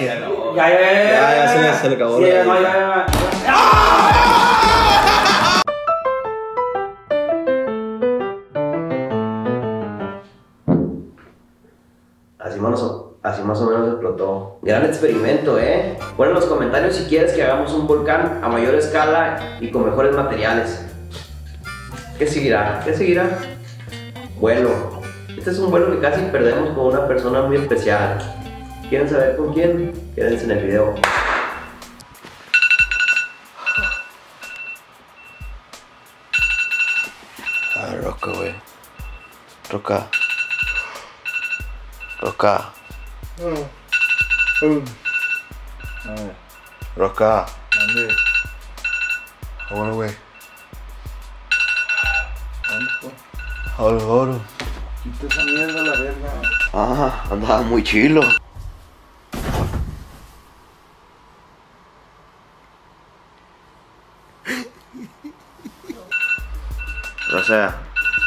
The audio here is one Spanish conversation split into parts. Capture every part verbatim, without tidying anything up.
Ya, no. Ya, ya, ya. Ya, ya, se me, se me acabó. Sí, ya, no, ya, ya. ¡Ah! Así más, así más o menos explotó. Gran experimento, ¿eh? Pon en los comentarios si quieres que hagamos un volcán a mayor escala y con mejores materiales. ¿Qué seguirá? ¿Qué seguirá? Vuelo. Este es un vuelo que casi perdemos con una persona muy especial. ¿Quieren saber con quién? Quédense en el video. A ver, roca, güey. Roca. Roca. Roca. ¿Dónde? Ahora, güey. ¿Dónde? Ahora. Quita esa mierda, la verga. Ah, andaba muy chilo. O sea,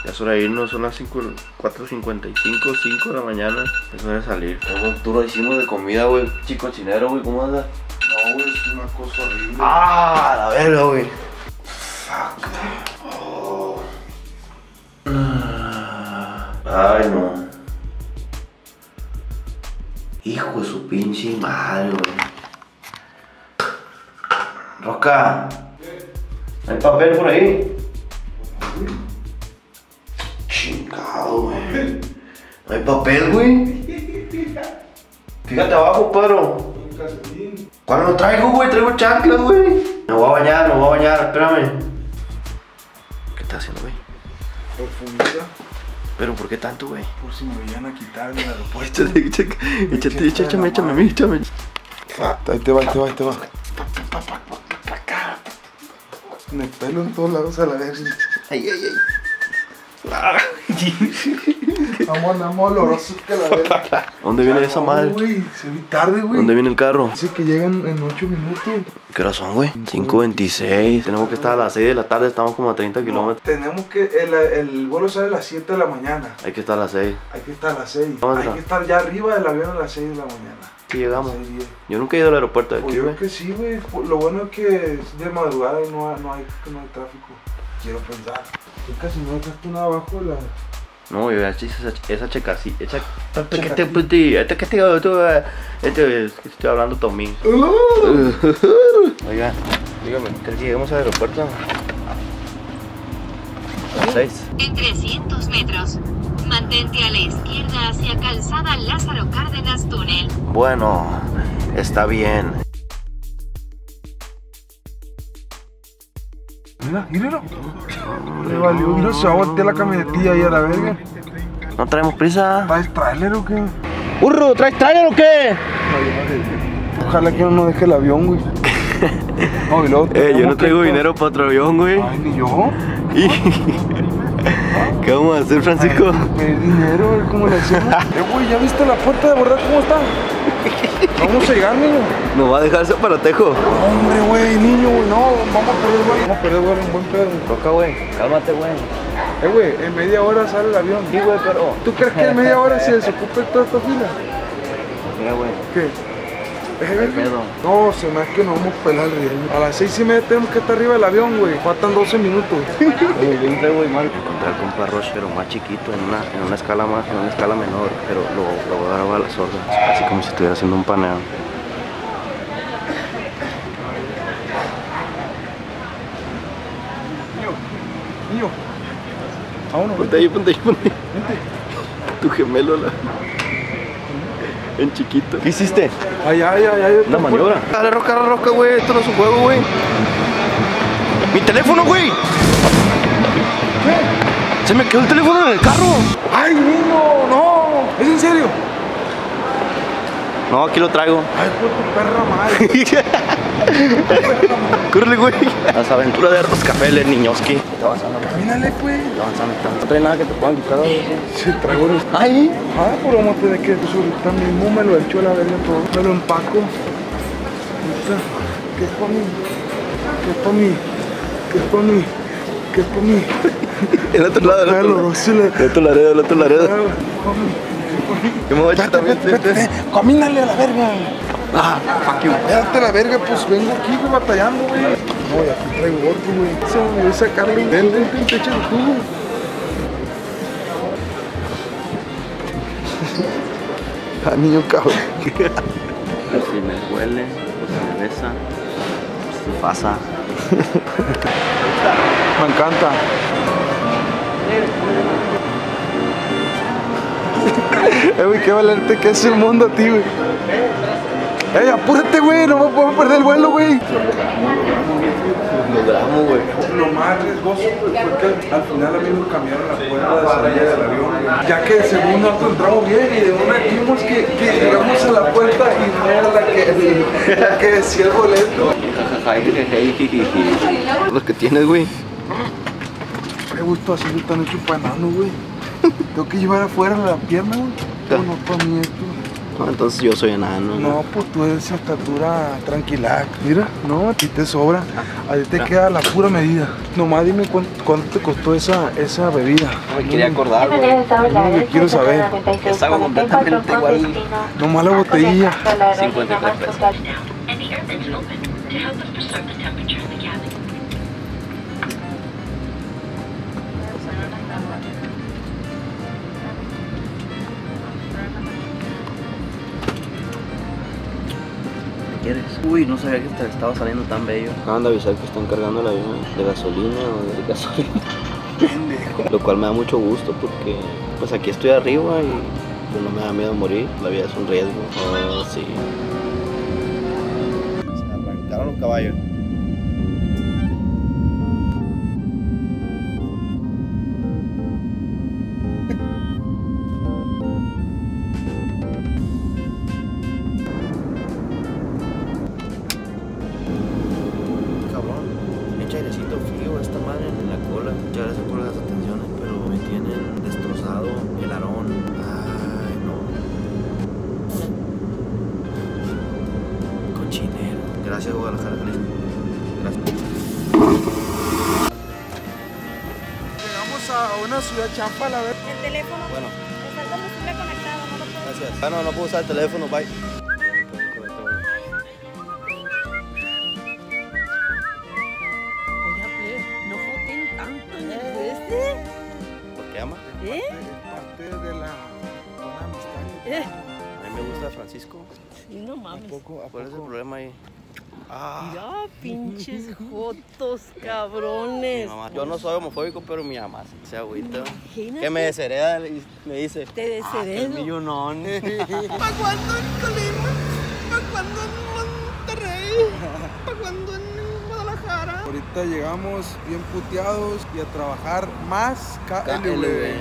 ya es hora de irnos, son las cuatro cincuenta y cinco, cinco de la mañana, es hora de salir. Tú lo hicimos de comida, güey, chico chinero, güey, ¿cómo anda? No, güey, es una cosa horrible. ¡Ah, la verga, güey! Fuck. Oh. Ay, no. Hijo de su pinche madre, güey. Roca, ¿hay papel por ahí? Chingado, güey. No hay papel, güey. Fíjate abajo, Pedro. ¿Cuál no traigo, güey? Traigo chanclas, güey. Me voy a bañar, me voy a bañar, espérame. ¿Qué estás haciendo, güey? Por fumita. ¿Pero por qué tanto, güey? Por si me vayan a quitar del aeropuerto. Échate, échate, échame, échame a mí, échame. Ahí te va, ahí te va, ahí te va. Me pelo en todos lados a la vez. Ay, ay, ay. Vamos, vamos, oloroso que la verga. ¿Dónde viene esa madre? Wey, se vi tarde, güey. ¿Dónde viene el carro? Dice que llegan en ocho minutos. ¿Qué hora son, güey? cinco veintiséis. Tenemos que estar a las seis de la tarde, estamos como a treinta kilómetros. Tenemos que... El, el vuelo sale a las siete de la mañana. Hay que estar a las seis. Hay que estar a las seis. Hay que estar ya arriba del avión a las seis de la mañana. Sí, llegamos. Sí, yo nunca he ido al aeropuerto de aquí, güey. Pues yo que sí, güey. Lo bueno es que es de madrugada y no, no, hay, no hay tráfico. Quiero pensar. Yo casi no dejaste nada abajo de la... No, yo esa esa checasí, esa... ¿Qué te puse? ¿Qué te estoy hablando, Tommy? Oigan, dígame, ¿crees que lleguemos al aeropuerto? A las seis. En trescientos metros. Mantente a la izquierda hacia Calzada Lázaro Cárdenas Túnel. Bueno, está bien. Mira, mira, le valió, mira, se va a voltear la camionetilla ahí a la verga. ¿No traemos prisa? ¿Traes trailer o qué? ¡Urro! ¿Traes trailer o qué? Ojalá que no nos deje el avión, güey. No, y luego, eh, yo no traigo dinero para otro avión, güey. Ay, ni yo. ¿Qué vamos a hacer, Francisco? El dinero, güey, ¿cómo le hacemos? Eh, güey, ¿ya viste la puerta de borrar cómo está? Vamos a llegar, niño. Nos va a dejar ese paratejo. Hombre, güey, niño, güey, no, vamos a perder, güey. Vamos a perder, güey, un buen pedo. Roca, güey, cálmate, güey. Eh, güey, en media hora sale el avión. Sí, güey, pero... ¿Tú crees que en media hora se desocupe toda esta fila? Mira, güey. ¿Qué? No, se me hace que no vamos a pelar el riesgo. A las seis y media tenemos que estar arriba del avión, güey. Faltan doce minutos. Encontré, güey, mal. Encontré al compa Roche, pero más chiquito, en una, en una escala más, en una escala menor. Pero lo, lo voy a dar a la sorda. Así como si estuviera haciendo un paneo. Niño, niño. Vámonos. Ponte ahí, ponte ahí, ponte ahí. Tu gemelo, la... En chiquito. ¿Qué hiciste? Ay, ay, ay, ay. Una maniobra. Dale, roca, la roca, güey. Esto no es un juego, güey. ¡Mi teléfono, güey! ¿Qué? Se me quedó el teléfono en el carro. ¡Ay, niño! ¡No! ¿Es en serio? No, aquí lo traigo. ¡Ay, por tu perra madre! ¡Cúrele, güey! Las aventuras de Roscafel, el niñoski. Está avanzando. Camínale, pues. Está avanzando. No trae nada que te puedan quitar. Sí, traigo unos. ¡Ay! Ah, pero vamos a tener que subir también. No me lo echo a la verga todo. Me lo empaco. ¿Qué es para mí? ¿Qué es para mí? ¿Qué es para mí? ¿Qué es para mí? El otro lado, el otro lado. El otro laredo, el otro laredo. Yo me voy a echar también. Camínale a la verga. Ah, fuck you. Ya date la verga, pues vengo aquí, güey, batallando, güey. No, ya te traigo gordo, güey. Se me voy a sacarle un jugo, te echa el jugo. Ah, niño cabrón. Si me huele, pues me besa, pues se pasa. Me encanta. Eh, güey, qué valerte que es el mundo a ti, güey. Ey, apúrate, güey, no me puedo perder el vuelo, güey. Lo gramo, güey. Lo más riesgoso fue que al final a mí me cambiaron la puerta de salida del avión, ya que de segundo auto entramos bien y de una vimos que, que llegamos a la puerta y no era la que, la que decía el boleto. Los que tienes, güey. Qué gusto así me están hecho panano, güey. Tengo que llevar afuera la pierna, güey. Bueno, para mí esto. No, entonces yo soy enano. No, pues tú eres estatura tranquila. Mira, no, a ti te sobra. A ti te queda la pura medida. Nomás dime cuánto, cuánto te costó esa, esa bebida. No me quería acordar, güey. No, yo quiero saber. Es algo completamente igual. Nomás la botella. cincuenta y tres pesos. Uy, no sabía que te estaba saliendo tan bello. Acaban de avisar que están cargando el avión de gasolina o de gasolina. Lo cual me da mucho gusto porque pues aquí estoy arriba y pues, no me da miedo morir. La vida es un riesgo. Oh, sí. Se arrancaron los caballos. Gracias, Guadalajara. Gracias. Llegamos a una ciudad champa, la verdad. El teléfono. Bueno. Está el combustible conectado, no lo puedo. Gracias. Ah, no, no puedo usar el teléfono, bye. Oiga, plebe, no joden tanto en el este. ¿Por qué, ama? ¿Eh? Es parte de la buena amistad. ¿Eh? A mí me gusta Francisco. Sí, no mames. ¿A poco? ¿Cuál es el problema ahí? Ah. Ya, pinches jotos, cabrones. Mamá, yo no soy homofóbico, pero mi mamá se agüita. Imagínate. Que me deshereda, me dice. Te desheredo. Ah, millonón. ¿Para cuándo en Colima? ¿Para cuándo en Monterrey? ¿Para cuándo en Guadalajara? Ahorita llegamos bien puteados y a trabajar más K L B.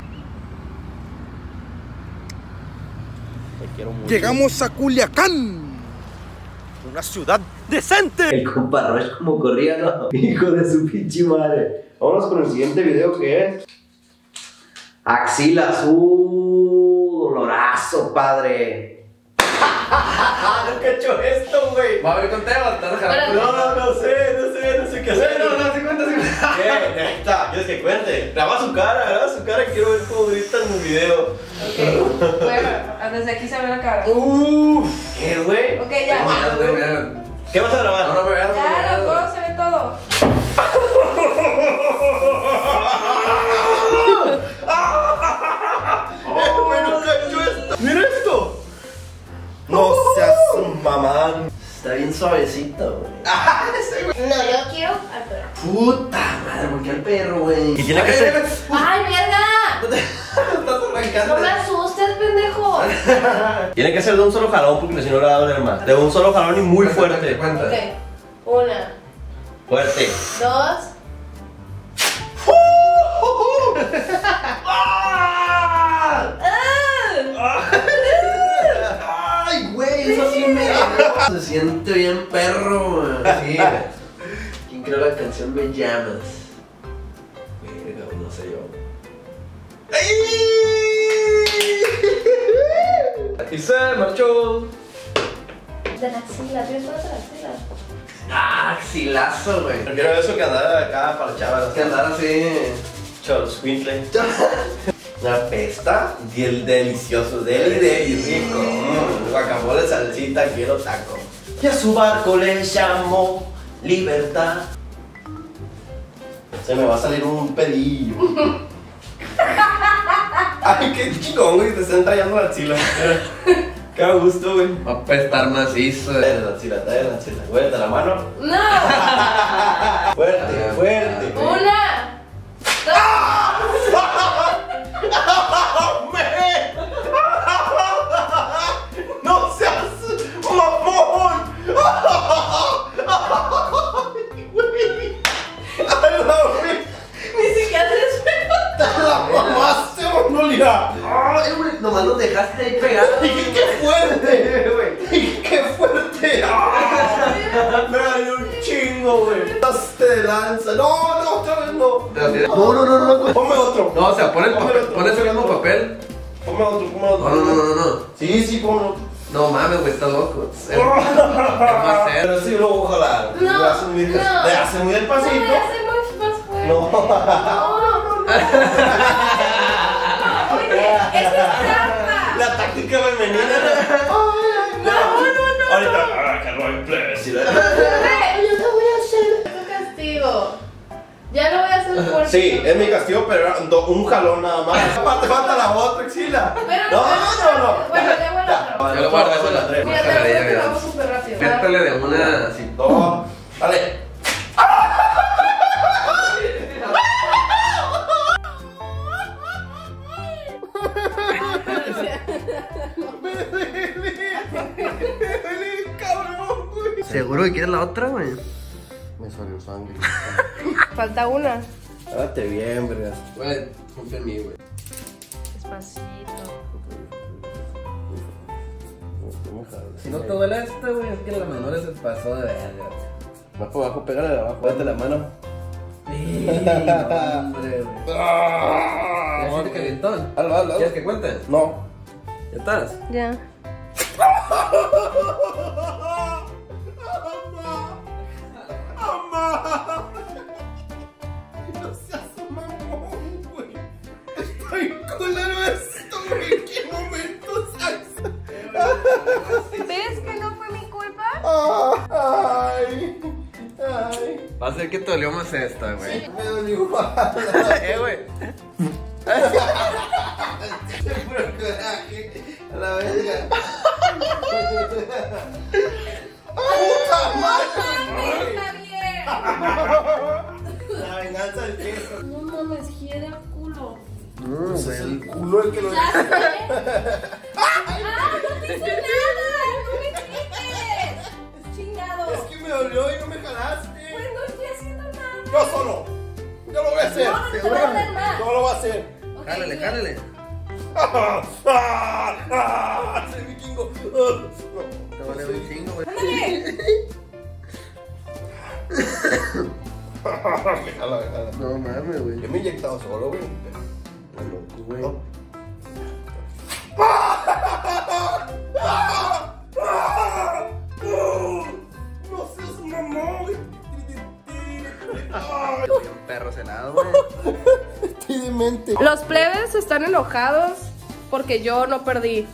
Te quiero mucho. Llegamos a Culiacán. Una ciudad decente. El comparro es como corría, ¿no? Hijo de su pinche madre. Vámonos con el siguiente video, que es axilas. Uh, dolorazo, padre. No cacho esto, güey. Va a haber conteo. No, no, no sé, no sé, no sé qué hacer. No, no, se cuenta, se cuenta. ¿Qué? Ahí está, ¿quieres que cuente? Graba su cara, graba su cara. Quiero ver cómo grita en un video. Ok, bueno, desde aquí se ve la cara. Uff. ¿Qué, güey? Ok, ya. No, ¿qué vas a grabar? No, no me veas. Ya, loco, se ve todo. ¡Oh, güey, no cachó esto! ¡Mira esto! No seas un mamán. Está bien suavecito, güey. ¡Ah, ese güey! No, yo quiero al perro. ¡Puta madre! ¿Por qué al perro, güey? ¿Qué tiene que ser? ¡Ay, mierda! ¡Estás arrancando! ¡No me asustes, pendejo! Tiene que ser de un solo jalón porque si no le va a doler más. De un solo jalón y muy fuerte. ¿Cuántas? Ok. Una. Fuerte. Dos. ¡Ay, güey! Eso sí me... Se siente bien perro, man. Sí. ¿Quién creó la canción Me Llamas? Mira, no sé yo. Y se marchó. De la axila, ¿tienes una de la axila? Ah, axilazo, güey. Prefiero eso que andar acá para chaval. Que andar así. Chol, Swintley. La pesta y el delicioso deli de rico. Mm, guacamole, salsita, quiero taco. Y a su barco le llamó Libertad. Se me va a salir un pedillo. Ay, qué chingón, güey, te están trayendo la axila. Qué gusto, güey. Va a pestar macizo. Dale la axila, dale la axila. Fuerte la mano. No. Fuerte, fuerte. Una. Dos. No seas mamón. Ni siquiera se espera. La mamaste, Magnolia. Ay, güey, nomás nos dejaste ahí pegado. ¡Qué fuerte, güey! ¡Qué fuerte! Me dio un chingo, güey. ¡Te lanza! ¡No, no, otra vez no! No, no, no, no, no. Ponme otro. No, o sea, pon el papel. Pon ese mismo papel. Ponme otro, ponme otro. No, no, no, no, no. Sí, sí, ponlo. No mames, güey, está loco. Es más serio. Pero sí lo voy a jalar. No, no. Le hace muy despacito. No, le hace muy despacito. No, no, no, no. ¡Eso es trampa! La táctica femenina. No, no, no. Ahorita, que no implícita. Yo no voy a hacer. Es un castigo. Ya no voy a hacer por ti. Sí, es mi castigo, pero era un jalón nada más. Aparte, falta la otra axila. No, no, no. Bueno, ya bueno. Yo lo guardo con las tres. Mira, te vamos súper rápido. Métale de una así. Dos. Dale. ¿Seguro que quieres la otra, güey? Me salió sangre. Falta una. Hágate bien, verga. Güey, confía en mí, güey. Despacito. Si no te duele esto, güey, es que la menor se pasó de verga. Más por abajo, pégale de abajo. Date la mano. Sí, hombre, güey. ¿Ya hiciste calentón? Hazlo, hazlo. ¿Quieres que cuente? No. ¿Ya estás? Ya. No seas mamón, güey. Estoy culero esto, güey. ¿En qué momento seas? ¿Ves que no fue mi culpa? Oh, ay, ay. Va a ser que te dolió más esta, güey. Sí, me dolió más. Eh, güey. Se fue el coraje. A la verga. ¡Puta madre! ¡Está bien! La venganza del tiempo. No mames, gira el culo. No, pues es el culo el que lo... ¡Ah! ¡No te hice nada! ¡No me quites! ¡Chingado! Es que me dolió y no me jalaste. Pues no estoy haciendo nada. ¡Yo solo! ¡Yo lo voy a hacer! ¡No, no te voy a hacer más! ¡No lo voy a hacer! ¡Jálale, jálale! ¡Ah! ¡Ah! ¡Ah! ¡Soy vikingo! ¡Ah! Te vale un chingo, güey. ¡Ándale! Me jala, me jala. No mames, güey. Yo me he inyectado solo, güey. Güey. No. No seas mamón, güey. Soy un perro cenado, güey. Estoy demente. Los plebes están enojados porque yo no perdí.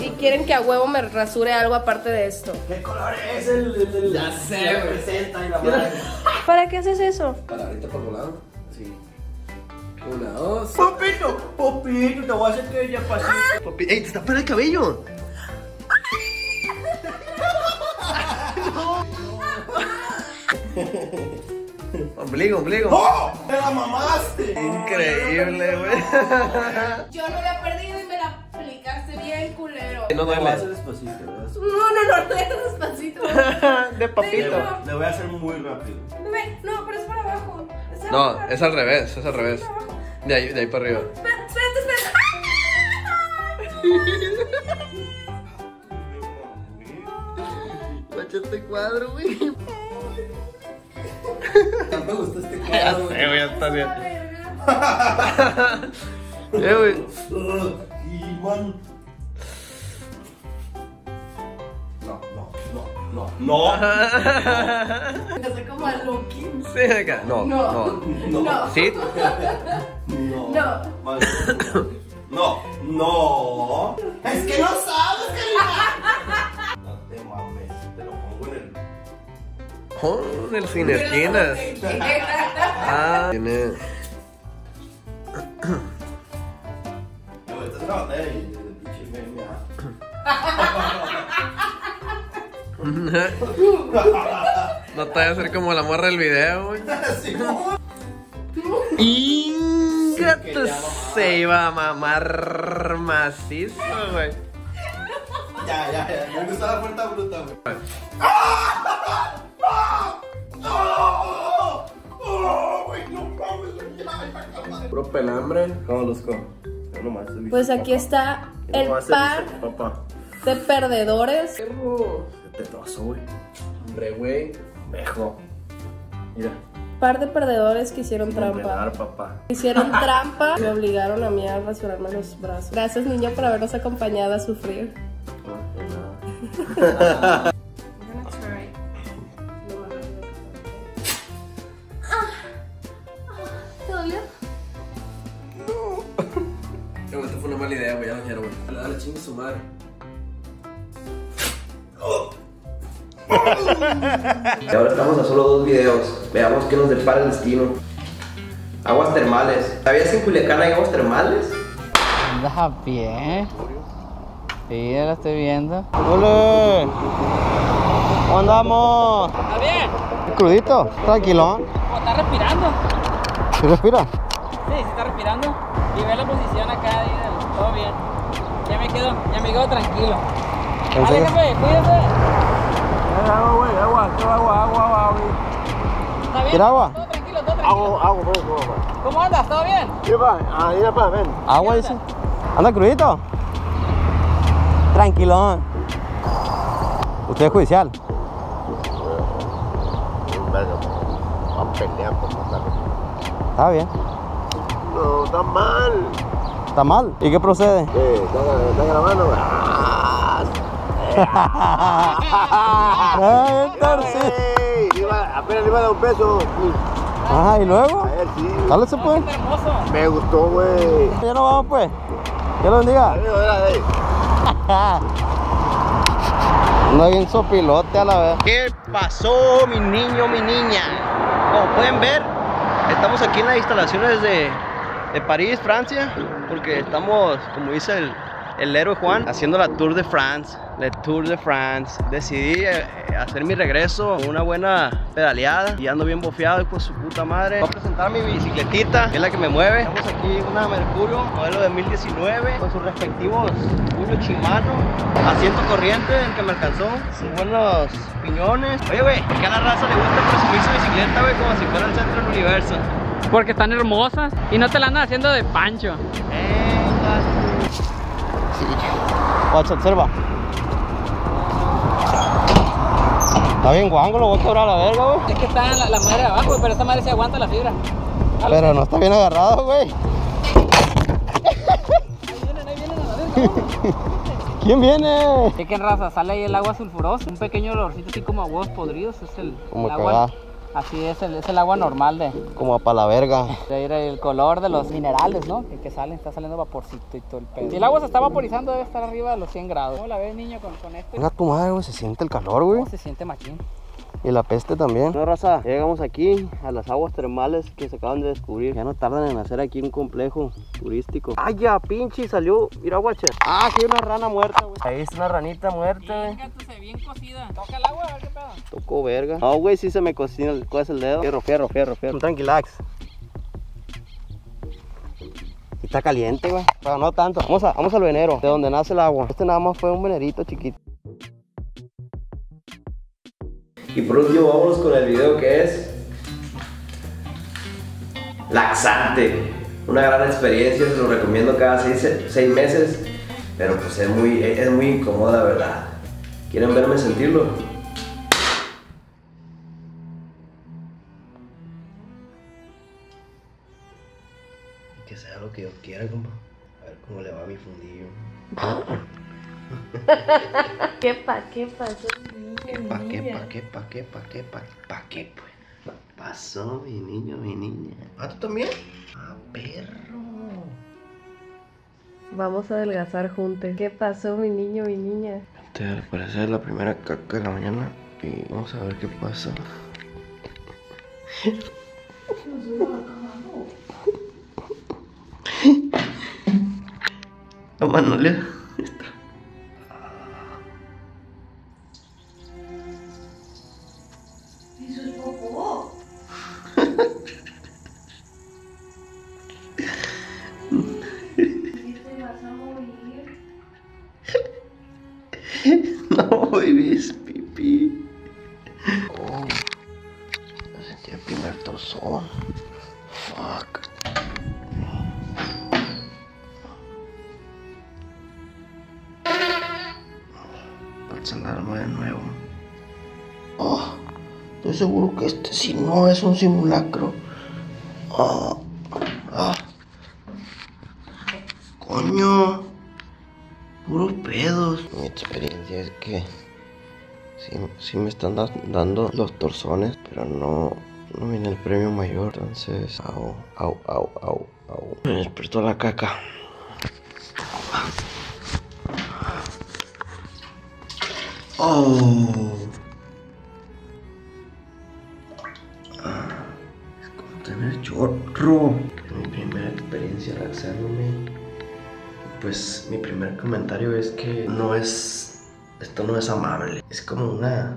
Y quieren que a huevo me rasure algo aparte de esto. ¿Qué color es el, el, el ya sé, que representa y la madre? ¿Para qué haces eso? Para ahorita por volado. Sí. Una, dos. Popito, popito, te voy a hacer que ella pase. Popito, ey, te está parando el cabello. Ombligo, ombligo. ¡Oh! ¡Te la mamaste! Increíble, güey. Yo no había perdido y me la aplicaste bien, culero. No, no, no. Le voy a hacer despacito. No, no, no, no es despacito. De papito. Le voy a hacer muy rápido. No, pero es para abajo. No, es al revés, es al revés. De ahí, de ahí para arriba. Espérate, espérate. Guacha este cuadro, güey. No me gusta este cuadro, güey. Ya está bien. Eh, güey. One. No, no, no, no, no. Me hace como a Loki. Sí, acá. No, no, no. No. ¿Sí? No. No. Maduro. No, no. Es que no sabes, Karina. No te mames, te lo pongo en el... Con el sin esquinas. Ah, tiene... Esta es una batalla de pinche meme, ¿ah? No te voy a hacer como la morra del video, güey. Ingato, se iba a mamar macizo, güey. Ya, ya, ya. Me gusta la puerta bruta, güey. ¡No! ¡No, güey! ¡No mames! Puro pelambre. ¿Cómo los como? Pues aquí está el par de perdedores. Se te pasó, güey. Hombre, güey. Mejo. Mira. Par de perdedores que hicieron trampa. Hicieron trampa. Me obligaron a mí a rasurarme los brazos. Gracias, niño, por habernos acompañado a sufrir. Idea, güey, ya no quiero, güey. Dale, chingue su madre. Y ahora estamos a solo dos videos. Veamos qué nos depara el destino. Aguas termales. ¿Sabías que en Culiacán hay aguas termales? Andas a pie. Sí, ya la estoy viendo. ¡Ole! ¿Cómo andamos? ¿Está bien? ¿Es crudito? ¿Tranquilón? ¿Está respirando? ¿Sí respira? Sí, sí está respirando. Y ve la posición acá, y todo bien. Ya me quedo, ya me quedo tranquilo. Dale, jefe, cuídate. Agua, güey, agua, agua, agua, agua, agua. ¿Está bien? Agua. Todo tranquilo, todo tranquilo. Agua, agua, agua. ¿Cómo andas? ¿Todo bien? Sí, va, ahí va, ven. Agua, dice. ¿Anda crudito? Tranquilón. ¿Usted es judicial? Vamos a pelear por pasar. ¿Está bien? No, está mal. ¿Está mal? ¿Y qué procede? Sí, está, está grabando. ¡Ah! ¡Ay, el apenas le iba a dar un peso! Ajá, ¿y luego? A ver, sí. Dale, se puede. Me gustó, güey. Ya nos vamos, pues. Que lo bendiga. No hay un sopilote a la vez. ¿Qué pasó, mi niño, mi niña? Como pueden ver, estamos aquí en las instalaciones de, de París, Francia. Porque estamos, como dice el, el héroe Juan, haciendo la Tour de France, la Tour de France. Decidí eh, hacer mi regreso con una buena pedaleada y ando bien bofeado con su puta madre. Voy a presentar mi bicicletita, que es la que me mueve. Estamos aquí una Mercurio, modelo dos mil diecinueve, con sus respectivos culo chimano, asiento corriente, el que me alcanzó, sus buenos piñones. Oye, güey, ¿por qué a la raza le gusta presumir su bicicleta, güey, como si fuera el centro del universo? Porque están hermosas y no te la andan haciendo de pancho. Eh, sí. Guacha, observa. Está bien guango, lo voy a quebrar a la verga, güey. Es que está la, la madre de abajo, pero esta madre se aguanta la fibra. Dale. Pero no está bien agarrado, güey. Ahí vienen, ahí vienen a la verga. ¿Quién viene? Es que en raza sale ahí el agua sulfurosa. Un pequeño olorcito así como a huevos podridos. Es el, como el agua. Así es, el, es el agua normal de... Como para la verga. El color de los minerales, ¿no? El que salen, está saliendo vaporcito y todo el pedo. Si el agua se está vaporizando, debe estar arriba de los cien grados. ¿Cómo la ves, niño, con, con esto? Venga tu madre, güey, se siente el calor, güey. Se siente machín. Y la peste también. Bueno, raza, ya llegamos aquí a las aguas termales que se acaban de descubrir. Ya no tardan en hacer aquí un complejo turístico. ¡Ay, ya, pinche! Salió. Mira, guacha. ¡Ah, sí, una rana muerta, güey! Ahí está una ranita muerta, güey. Fíjate, bien cocida. Toca el agua, a ver qué pedo. Tocó verga. No, güey, sí se me cocina el, ¿cuál es el dedo? Fierro, fierro, fierro, fierro. Tranquilax. Está caliente, güey. Pero no tanto. Vamos, a, vamos al venero, de donde nace el agua. Este nada más fue un venerito chiquito. Y por último, vámonos con el video que es laxante. Una gran experiencia, se lo recomiendo cada seis meses. Pero pues es muy, es muy incómoda, ¿verdad? ¿Quieren verme sentirlo? Que sea lo que yo quiera, compa. A ver cómo le va a mi fundillo. ¿Qué pa, qué pasó, mi niña, mi niña? ¿Qué pa, qué pa, qué pa, qué pa, qué pues? Pasó, mi niño, mi niña. ¿Ah, tú también? Ah, perro. Vamos a adelgazar juntos. ¿Qué pasó, mi niño, mi niña? Este, al parecer es la primera caca de la mañana y vamos a ver qué pasa. La mano le está. Eso es popó. ¿Te vas a morir? No, baby, es pipí. Oh, sentí el primer torzón. Fuck. Falsa alarma de nuevo. Oh, estoy seguro que este, si no, es un simulacro. Oh, oh. Coño, puros pedos. Mi experiencia es que sí, sí me están da dando los torzones, pero no, no viene el premio mayor. Entonces, au, au, au, au, au. Me despertó la caca. Oh. Ah, es como tener chorro. Mi primera experiencia laxándome. Pues mi primer comentario es que no es, esto no es amable. Es como una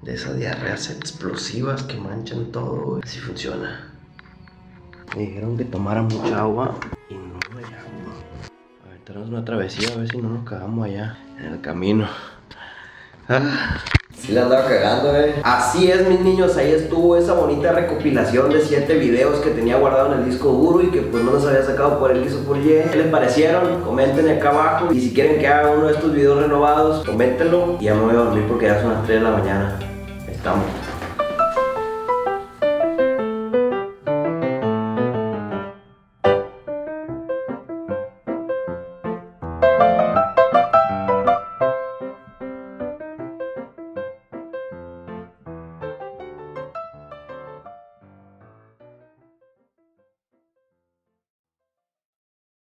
de esas diarreas explosivas que manchan todo. Así funciona. Me dijeron que tomara mucha agua y no hay agua. A ver, tenemos una travesía, a ver si no nos cagamos allá en el camino. Ah. Sí la andaba cagando, eh. Así es, mis niños, ahí estuvo esa bonita recopilación de siete videos que tenía guardado en el disco duro y que pues no los había sacado por el X o por Y. ¿Qué les parecieron? Comenten acá abajo. Y si quieren que haga uno de estos videos renovados, coméntenlo. Y ya me voy a dormir porque ya son las tres de la mañana. Estamos.